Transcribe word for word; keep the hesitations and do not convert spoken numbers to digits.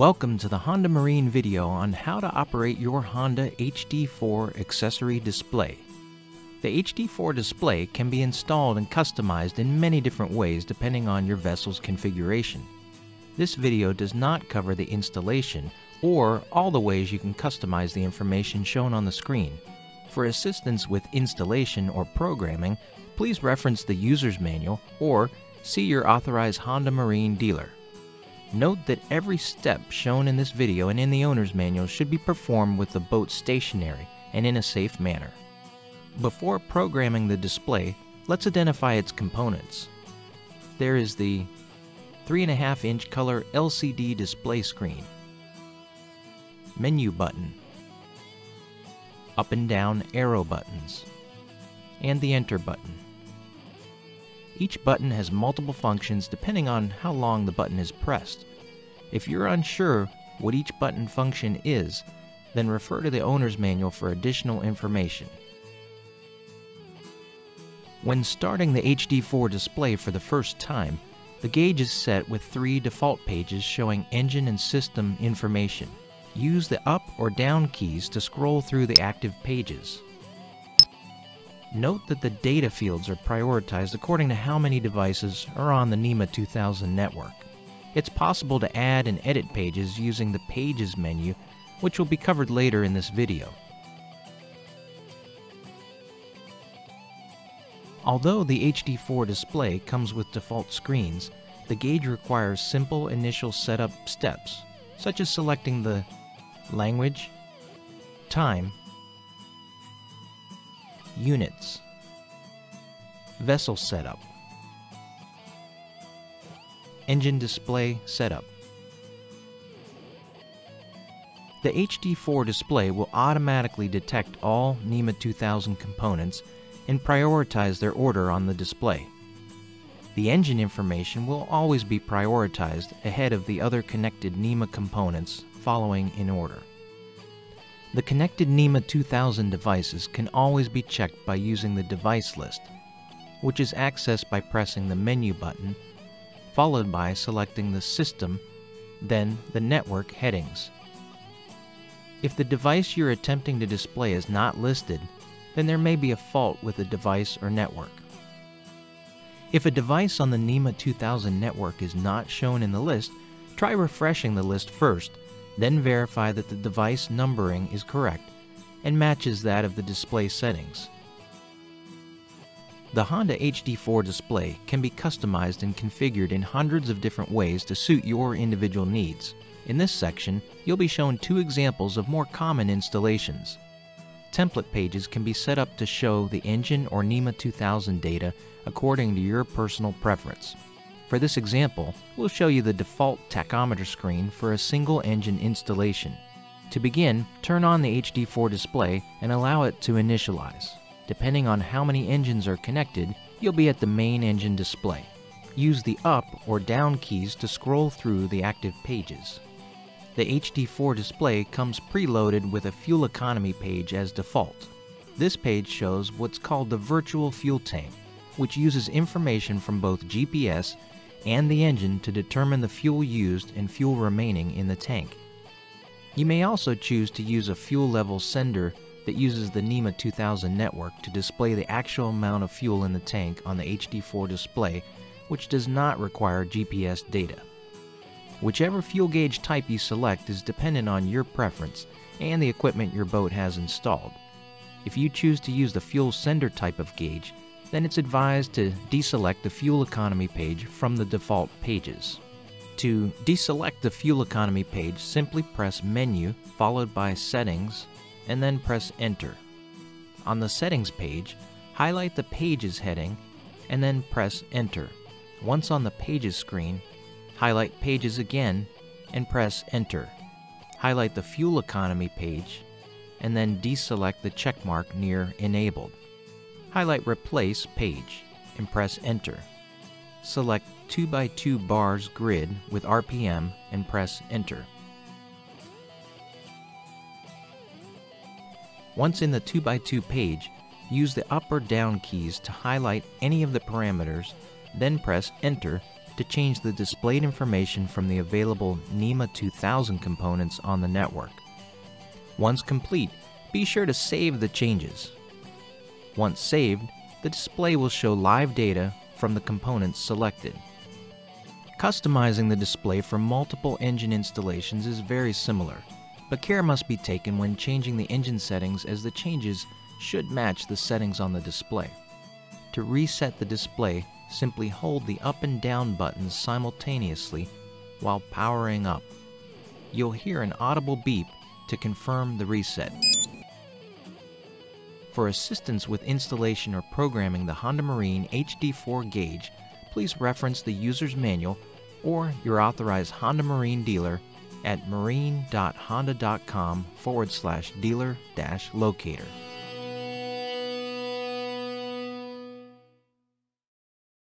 Welcome to the Honda Marine video on how to operate your Honda H D four accessory display. The H D four display can be installed and customized in many different ways depending on your vessel's configuration. This video does not cover the installation or all the ways you can customize the information shown on the screen. For assistance with installation or programming, please reference the user's manual or see your authorized Honda Marine dealer. Note that every step shown in this video and in the owner's manual should be performed with the boat stationary and in a safe manner. Before programming the display, let's identify its components. There is the three point five inch color L C D display screen, menu button, up and down arrow buttons, and the enter button. Each button has multiple functions depending on how long the button is pressed. If you're unsure what each button function is, then refer to the owner's manual for additional information. When starting the H D four display for the first time, the gauge is set with three default pages showing engine and system information. Use the up or down keys to scroll through the active pages. Note that the data fields are prioritized according to how many devices are on the N M E A two thousand network. It's possible to add and edit pages using the Pages menu, which will be covered later in this video. Although the H D four display comes with default screens, the gauge requires simple initial setup steps, such as selecting the language, time, units, vessel setup, engine display setup. The H D four display will automatically detect all N M E A two thousand components and prioritize their order on the display. The engine information will always be prioritized ahead of the other connected N M E A components following in order. The connected N M E A two thousand devices can always be checked by using the device list, which is accessed by pressing the menu button, followed by selecting the system, then the network headings. If the device you're attempting to display is not listed, then there may be a fault with the device or network. If a device on the N M E A two thousand network is not shown in the list, try refreshing the list first, then verify that the device numbering is correct and matches that of the display settings. The Honda H D four display can be customized and configured in hundreds of different ways to suit your individual needs. In this section, you'll be shown two examples of more common installations. Template pages can be set up to show the engine or N M E A two thousand data according to your personal preference. For this example, we'll show you the default tachometer screen for a single engine installation. To begin, turn on the H D four display and allow it to initialize. Depending on how many engines are connected, you'll be at the main engine display. Use the up or down keys to scroll through the active pages. The H D four display comes preloaded with a fuel economy page as default. This page shows what's called the virtual fuel tank, which uses information from both G P S and the engine to determine the fuel used and fuel remaining in the tank. You may also choose to use a fuel level sender that uses the N M E A two thousand network to display the actual amount of fuel in the tank on the H D four display, which does not require G P S data. Whichever fuel gauge type you select is dependent on your preference and the equipment your boat has installed. If you choose to use the fuel sender type of gauge, then it's advised to deselect the fuel economy page from the default pages. To deselect the fuel economy page, simply press Menu, followed by Settings, and then press Enter. On the Settings page, highlight the Pages heading, and then press Enter. Once on the Pages screen, highlight Pages again, and press Enter. Highlight the fuel economy page, and then deselect the checkmark near Enabled. Highlight Replace Page and press Enter. Select two by two bars grid with R P M and press Enter. Once in the two by two page, use the up or down keys to highlight any of the parameters, then press Enter to change the displayed information from the available N M E A two thousand components on the network. Once complete, be sure to save the changes. Once saved, the display will show live data from the components selected. Customizing the display for multiple engine installations is very similar, but care must be taken when changing the engine settings, as the changes should match the settings on the display. To reset the display, simply hold the up and down buttons simultaneously while powering up. You'll hear an audible beep to confirm the reset. For assistance with installation or programming the Honda Marine H D four gauge, please reference the user's manual or your authorized Honda Marine dealer at marine dot honda dot com forward slash dealer dash locator.